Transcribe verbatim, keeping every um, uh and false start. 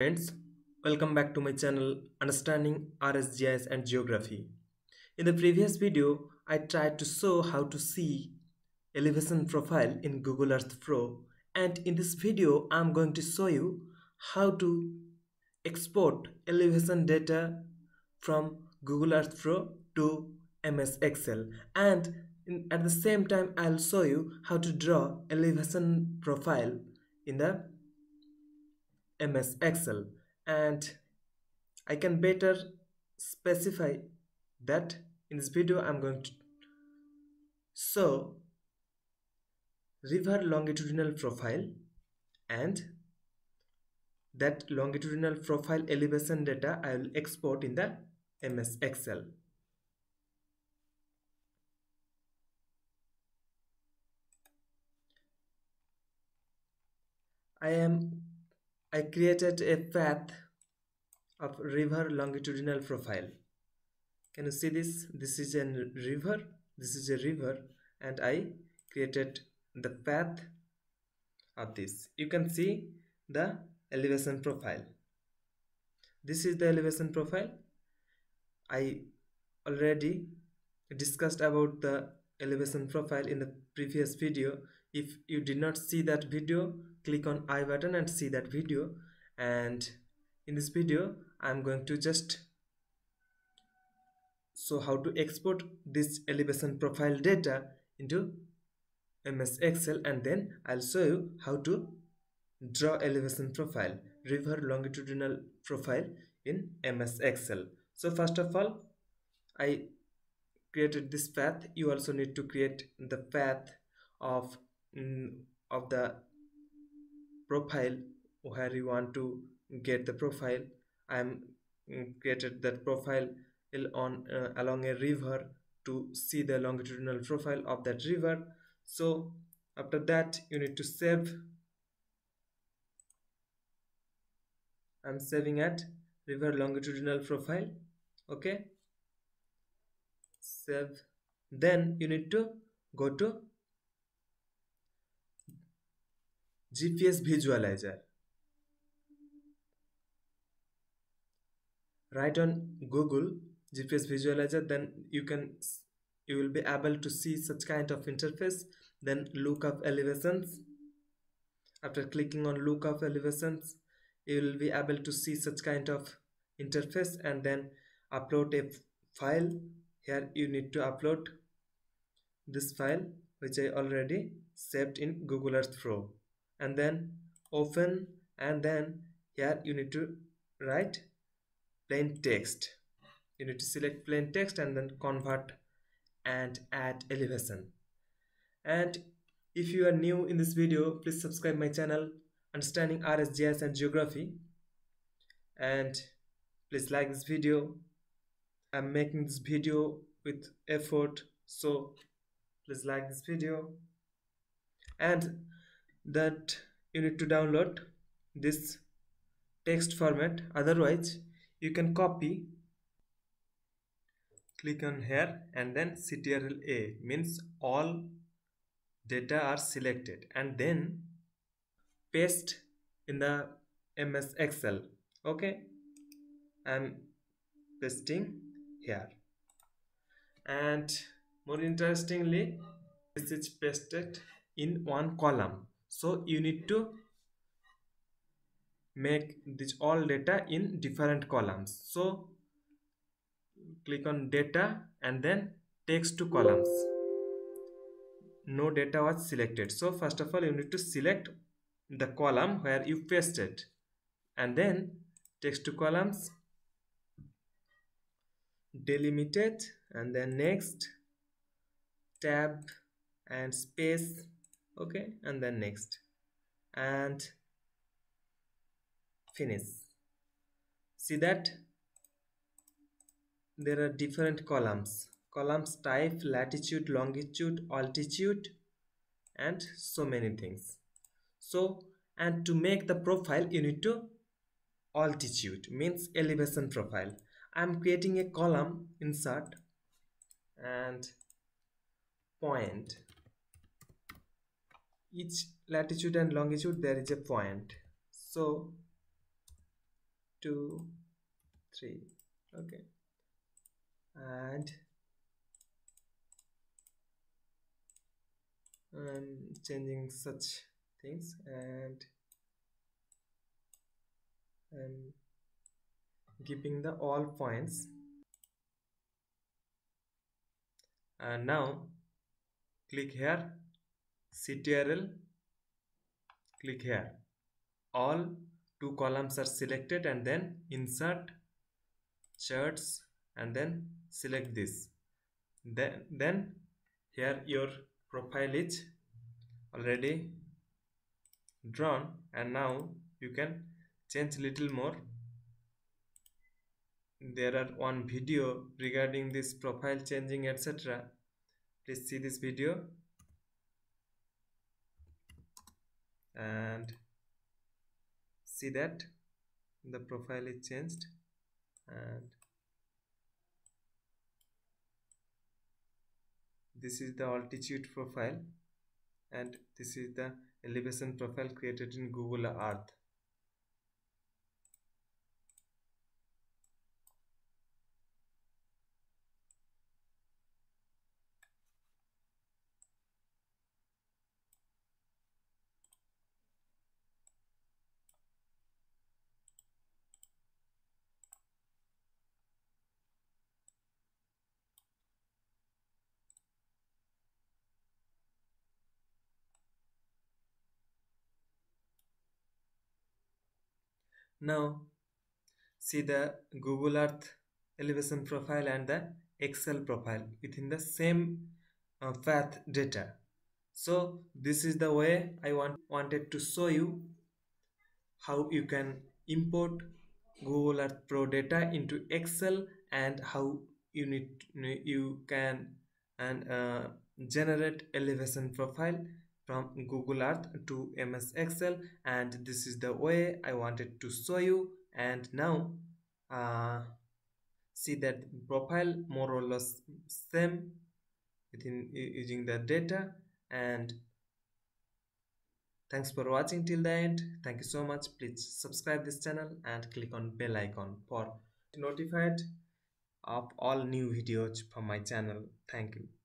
Friends, welcome back to my channel Understanding R S G I S and Geography. In the previous video, I tried to show how to see elevation profile in Google Earth Pro, and in this video I am going to show you how to export elevation data from Google Earth Pro to M S Excel, and in, at the same time I will show you how to draw elevation profile in the M S Excel, and I can better specify that in this video. I'm going to show river longitudinal profile, and that longitudinal profile elevation data I will export in the M S Excel. I am I created a path of river longitudinal profile. Can you see this? This is a river, this is a river, and I created the path of this. You can see the elevation profile. This is the elevation profile. I already discussed about the elevation profile in the previous video. If you did not see that video, click on I button and see that video, and in this video I am going to just show how to export this elevation profile data into M S Excel, and then I'll show you how to draw elevation profile, river longitudinal profile in M S Excel. So first of all, I created this path. You also need to create the path of mm, of the profile where you want to get the profile. I am created that profile on uh, along a river to see the longitudinal profile of that river. So after that you need to save. I'm saving at river longitudinal profile. Okay, save. Then you need to go to G P S Visualizer. Write on Google G P S Visualizer, then you can you will be able to see such kind of interface. Then look up elevations. After clicking on look up elevations, you will be able to see such kind of interface, and then upload a file. Here you need to upload this file which I already saved in Google Earth Pro, and then open, and then here you need to write plain text. You need to select plain text and then convert and add elevation. And if you are new in this video, please subscribe my channel Understanding R S G I S and Geography, and please like this video. I'm making this video with effort, so please like this video. And that you need to download this text format, otherwise you can copy. Click on here and then C T R L A means all data are selected, and then paste in the M S Excel. Okay, I'm pasting here, and more interestingly this is pasted in one column. So you need to make this all data in different columns. So click on data and then text to columns. No data was selected. So first of all you need to select the column where you pasted, and then text to columns, delimited, and then next, tab and space. Okay, and then next, and finish. See that there are different columns. Columns type, latitude, longitude, altitude, and so many things. So, and to make the profile you need to altitude means elevation profile. I'm creating a column, insert, and point. Each latitude and longitude there is a point. So two, three. Okay, and I'm changing such things, and I'm giving the all points. And now click here, C T R L, click here. All two columns are selected, and then insert charts, and then select this. Then, then here your profile is already drawn, and now you can change little more. There are one video regarding this profile changing, et cetera. Please see this video. And see that the profile is changed, and this is the altitude profile, and this is the elevation profile created in Google Earth. Now see the Google Earth elevation profile and the Excel profile within the same uh, path data. So this is the way I want wanted to show you how you can import Google Earth Pro data into Excel, and how you need you can and uh, generate elevation profile from Google Earth to M S Excel. And this is the way I wanted to show you. And now uh, see that profile more or less same within using the data. And thanks for watching till the end. Thank you so much. Please subscribe this channel and click on bell icon for notified of all new videos from my channel. Thank you.